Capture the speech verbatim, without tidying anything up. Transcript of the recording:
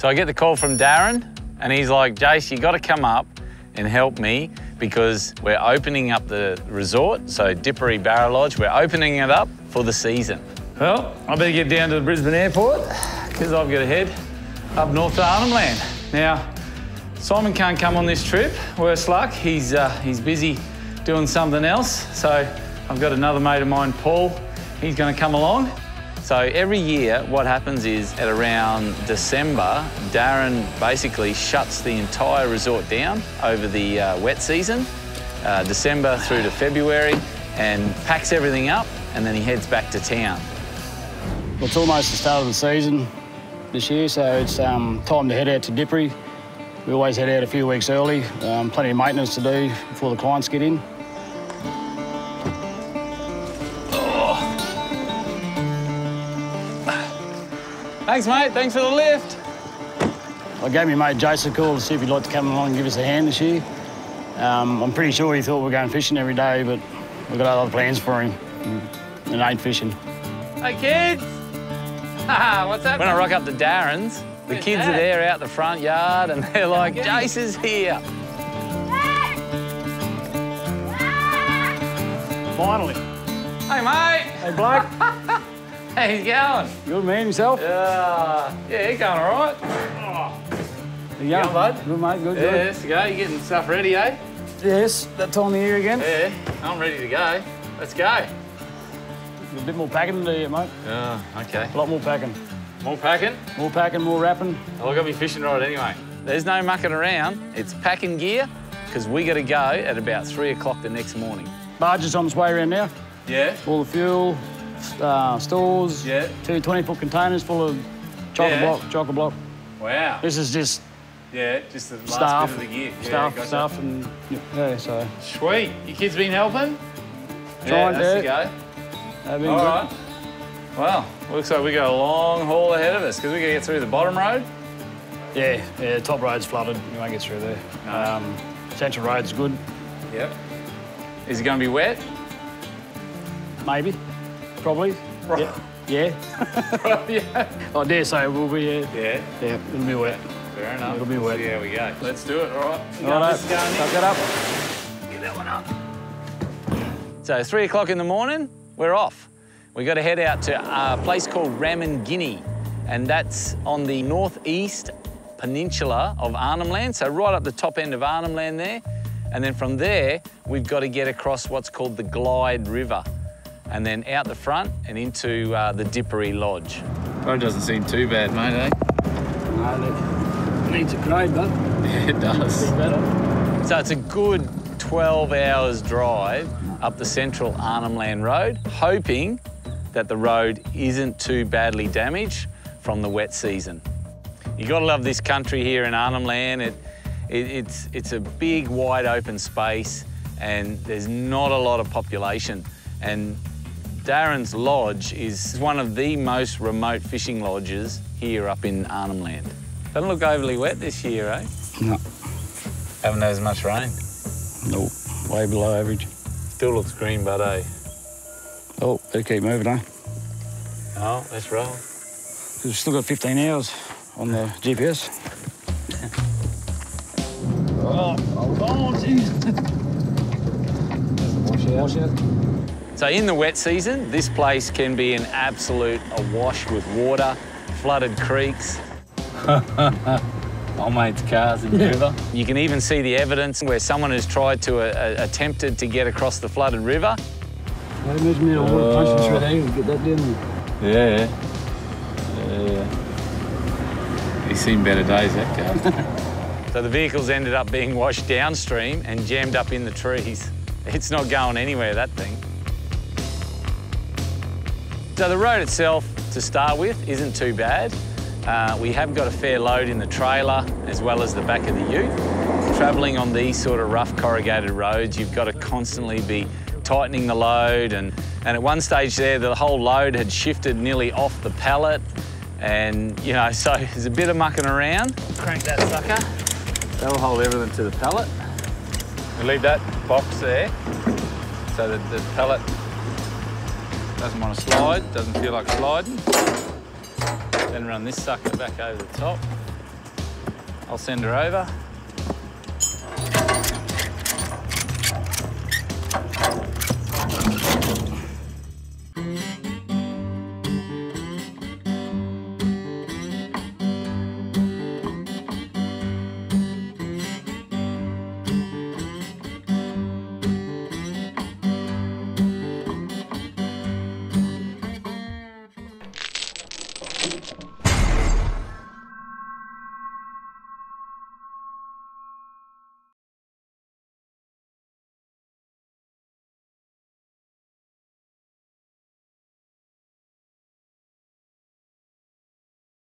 So I get the call from Darren and he's like, Jace, you got to come up and help me because we're opening up the resort, so Dhipirri Barra Lodge, we're opening it up for the season. Well, I better get down to the Brisbane airport because I've got to head up north to Arnhem Land. Now, Simon can't come on this trip, worse luck. He's, uh, he's busy doing something else, so I've got another mate of mine, Paul. He's going to come along. So every year, what happens is at around December, Darren basically shuts the entire resort down over the uh, wet season, uh, December through to February, and packs everything up, and then he heads back to town. Well, it's almost the start of the season this year, so it's um, time to head out to Dhipirri. We always head out a few weeks early, um, plenty of maintenance to do before the clients get in. Thanks, mate. Thanks for the lift. I gave my mate Jace a call to see if he'd like to come along and give us a hand this year. Um, I'm pretty sure he thought we were going fishing every day, but we've got other plans for him. And it ain't fishing. Hey, kids. What's happening? When I rock up to Darren's, the Good kids dad. are there out the front yard and they're like, Jace is here. Finally. Hey, mate. Hey, bloke. How you going? Good, man, yourself? Uh, yeah, you're going all right. Oh. You going, going, bud? Good, mate, good, yeah, good. Yes, to go. You're getting stuff ready, eh? Yes, that time of year again. Yeah, I'm ready to go. Let's go. A bit more packing to do, mate. Oh, OK. A lot more packing. More packing? More packing, more wrapping. Well, I've got me fishing rod anyway. There's no mucking around. It's packing gear, because we got to go at about three o'clock the next morning. Barge is on its way around now. Yeah. All the fuel. Uh, stores, yeah. two twenty-foot containers full of chocolate yeah. block, chocolate block. Wow. This is just yeah, just the last stuff, bit of the gear. Stuff, yeah, stuff, gotcha. and yeah, so. Sweet. Your kids been helping? Trying yeah, that's to. Go. All good. right. Wow. Looks like we got a long haul ahead of us because we got to get through the bottom road. Yeah, yeah. The top road's flooded. You won't get through there. No. Um, central road's good. Yep. Is it going to be wet? Maybe. Probably. Right. Yeah. Yeah. Right, yeah. I dare say it will be. Yeah. Yeah. Yeah. It'll be wet. Fair enough. It'll be wet. So yeah, we go. Let's do it. All right. All right. Tuck it up. Get that one up. So three o'clock in the morning, we're off. We got to head out to a place called Ramen Guinea, and that's on the northeast peninsula of Arnhem Land. So right up the top end of Arnhem Land there, and then from there we've got to get across what's called the Glyde River, and then out the front and into uh, the Dhipirri Lodge. Oh, it doesn't seem too bad, mate, eh? No, it needs a grade, bud. Yeah, it does. It better. So it's a good twelve hours drive up the central Arnhem Land Road, hoping that the road isn't too badly damaged from the wet season. You gotta love this country here in Arnhem Land. It, it, it's, it's a big, wide open space and there's not a lot of population. And Darren's Lodge is one of the most remote fishing lodges here up in Arnhem Land. Doesn't look overly wet this year, eh? No. Haven't had as much rain? Nope, way below average. Still looks green, but eh? Oh, they keep moving, eh? Oh, let's roll. We've still got fifteen hours on the G P S. oh, oh, jeez. Wash out. Wash out. So in the wet season, this place can be an absolute awash with water, flooded creeks. Old mate's cars in the river. You can even see the evidence where someone has tried to, uh, attempted to get across the flooded river. I imagine me, I want to punch this red angle, get that down there. Yeah, yeah. He's seen better days, that guy. So the vehicles ended up being washed downstream and jammed up in the trees. It's not going anywhere, that thing. So the road itself, to start with, isn't too bad. Uh, we have got a fair load in the trailer, as well as the back of the ute. Travelling on these sort of rough corrugated roads, you've got to constantly be tightening the load, and, and at one stage there, the whole load had shifted nearly off the pallet, and, you know, so there's a bit of mucking around. Crank that sucker. That'll hold everything to the pallet. We leave that box there, so that the pallet doesn't want to slide, doesn't feel like sliding. Then run this sucker back over the top. I'll send her over.